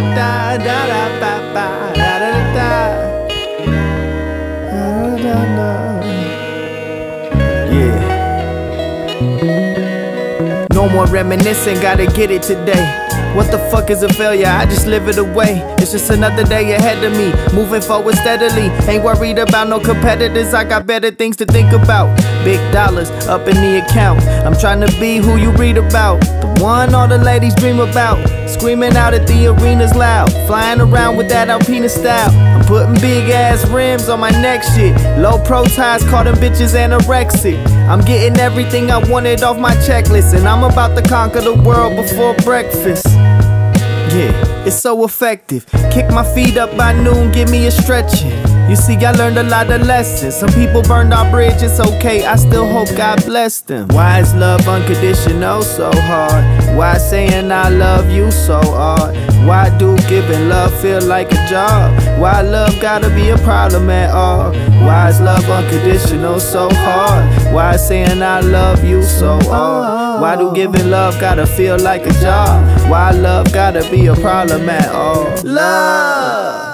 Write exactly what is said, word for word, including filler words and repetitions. da da da da ba ba da da da da da da. Yeah. No more reminiscing, gotta get it today. What the fuck is a failure? I just live it away. It's just another day ahead of me, moving forward steadily. Ain't worried about no competitors, I got better things to think about. Big dollars up in the account, I'm trying to be who you read about, the one all the ladies dream about. Screaming out at the arenas loud, flying around with that Alpina style. I'm putting big ass rims on my neck shit, low pro ties, call them bitches anorexic. I'm getting everything I wanted off my checklist, and I'm about to conquer the world before breakfast. Yeah, it's so effective. Kick my feet up by noon, give me a stretchin'. You see, I learned a lot of lessons. Some people burned our bridge, it's okay, I still hope God bless them. Why is love unconditional so hard? Why saying I love you so hard? Why do giving love feel like a job? Why love gotta be a problem at all? Why is love unconditional so hard? Why saying I love you so hard? Why do giving love gotta feel like a job? Why love gotta be a problem at all? Love!